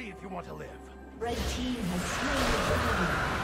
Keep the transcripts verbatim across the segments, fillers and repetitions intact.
flee if you want to live. Red team has slain the enemy.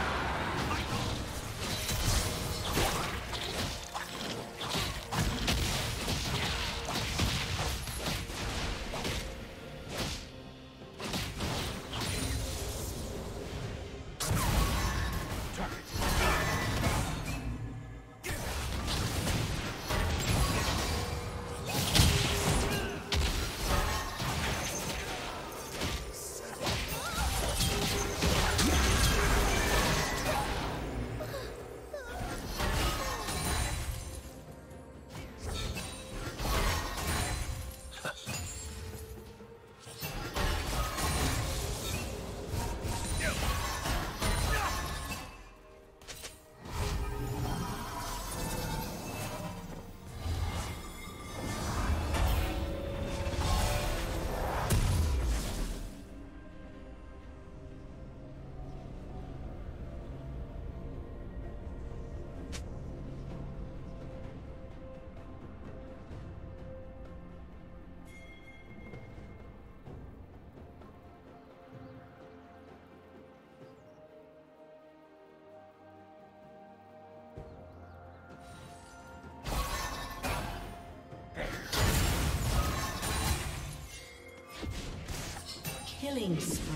Killing spree.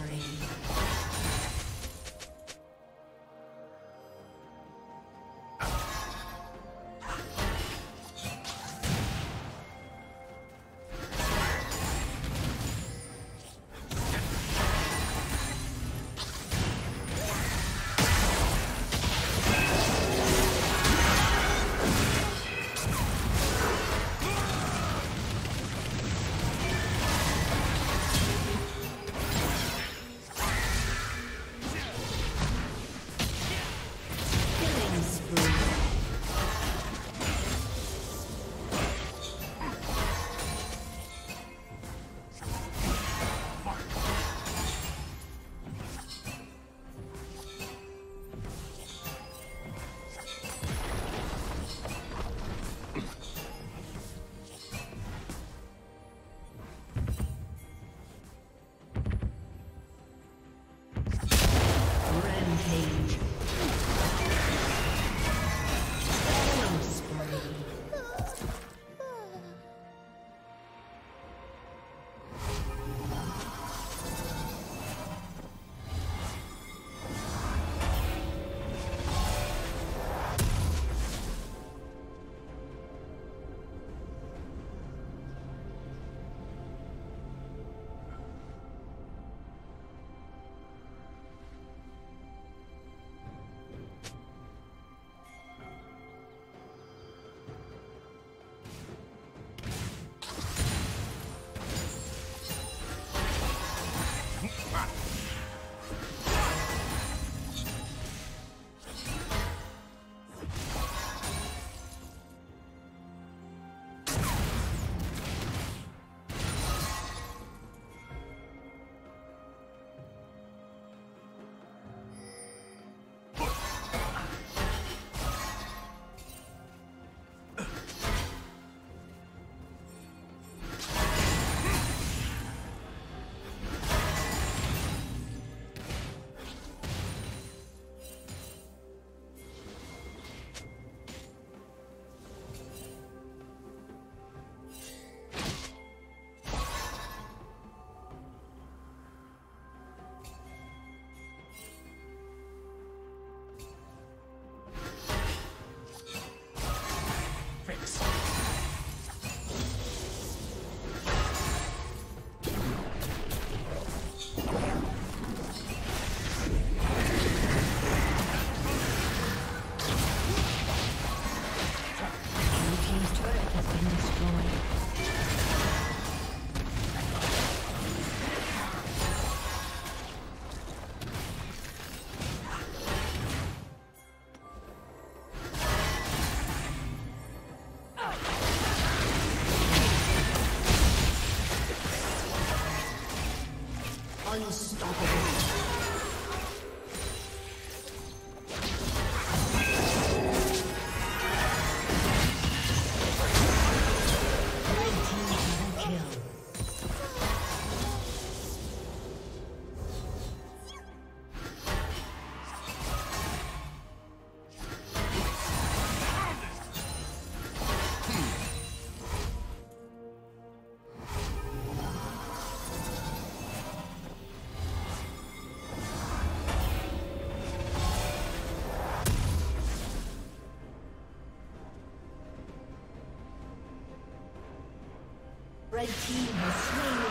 Red team has slain the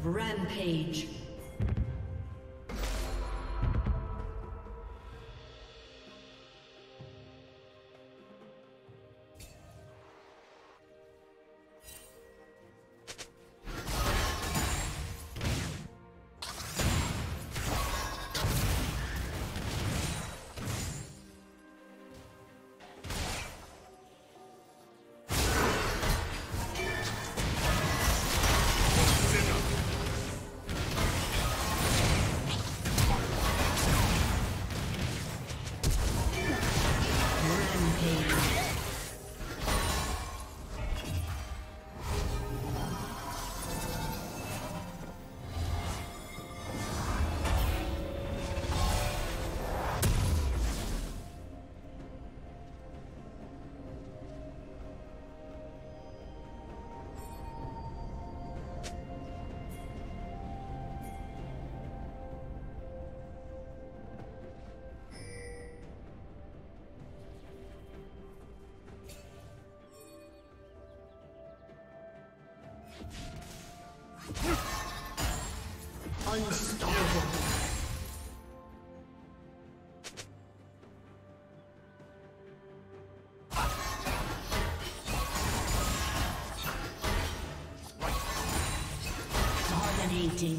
dragon. Rampage. Unstoppable. Dominating.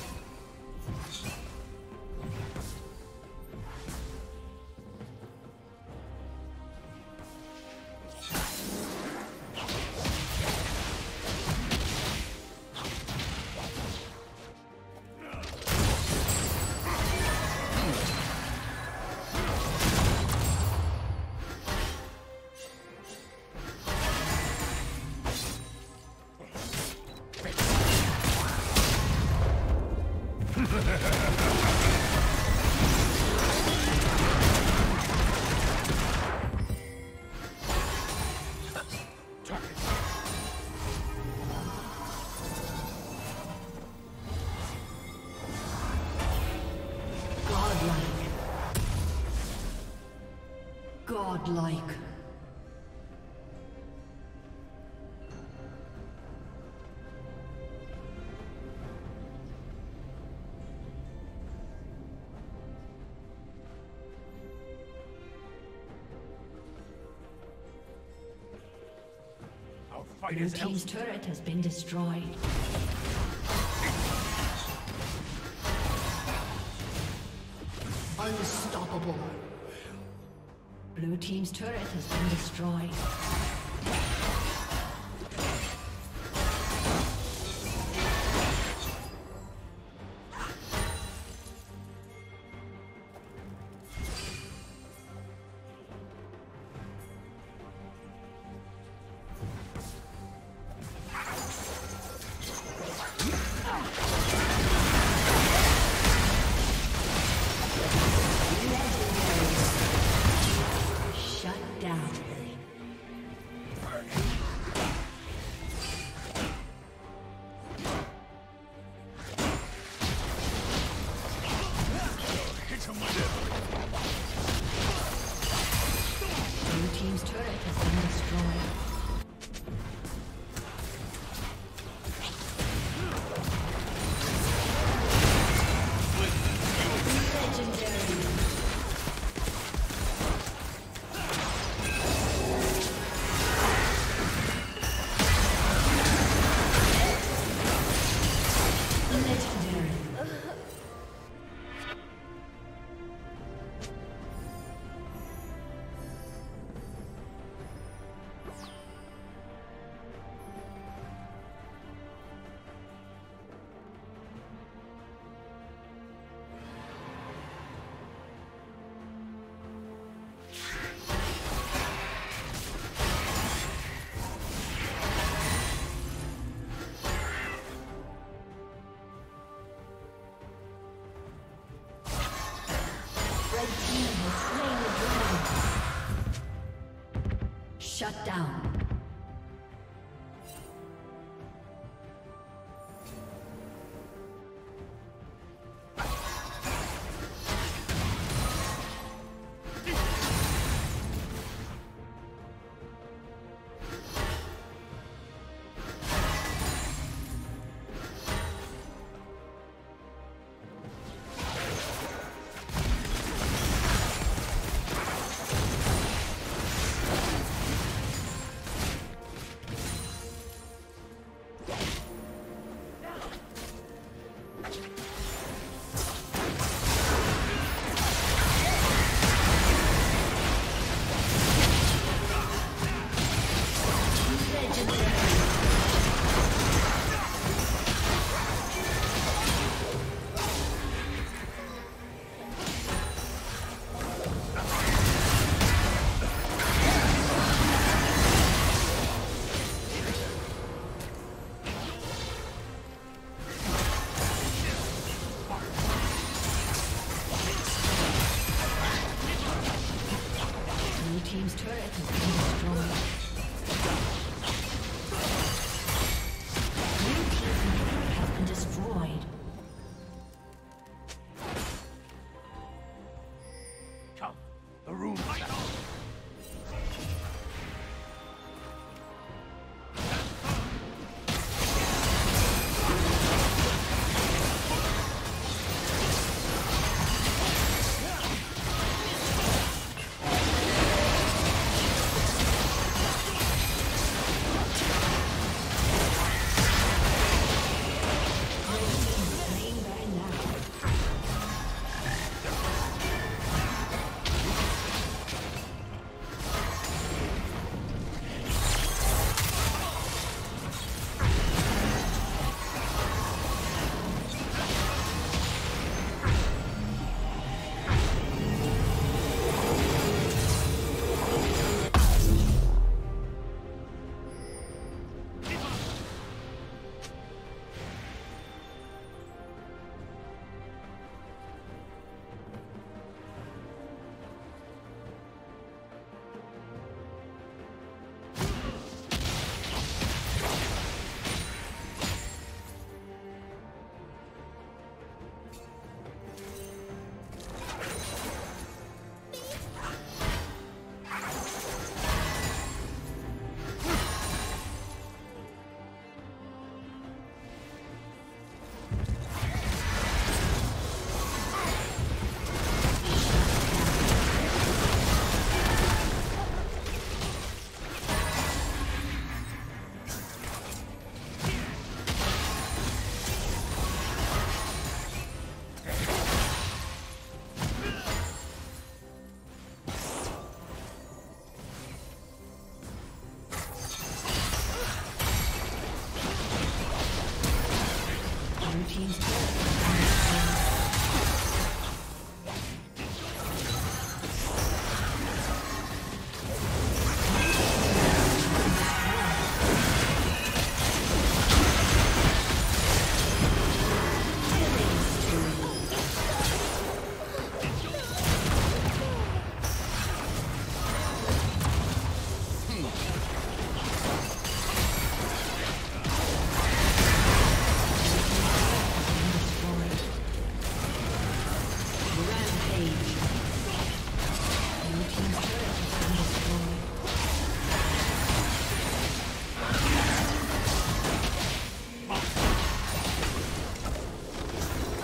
Godlike. Blue team's turret has been destroyed. Unstoppable. Blue team's turret has been destroyed. down.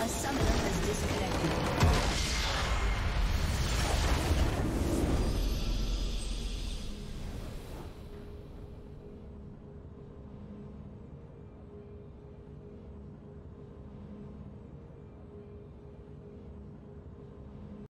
Some of them.